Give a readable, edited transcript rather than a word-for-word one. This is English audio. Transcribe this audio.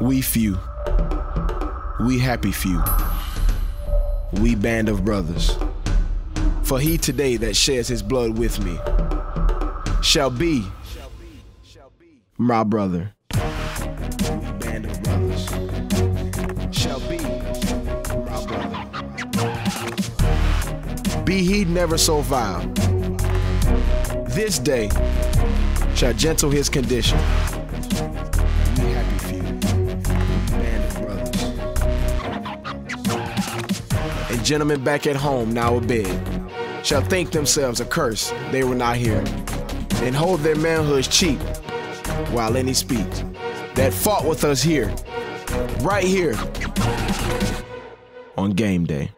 We few, we happy few, we band of brothers. For he today that sheds his blood with me shall be my brother. We band of brothers shall be my brother. Be he never so vile, this day shall gentle his condition. And gentlemen back at home, now abed, shall think themselves accursed they were not here, and hold their manhoods cheap while any speak that fought with us here, right here, on game day.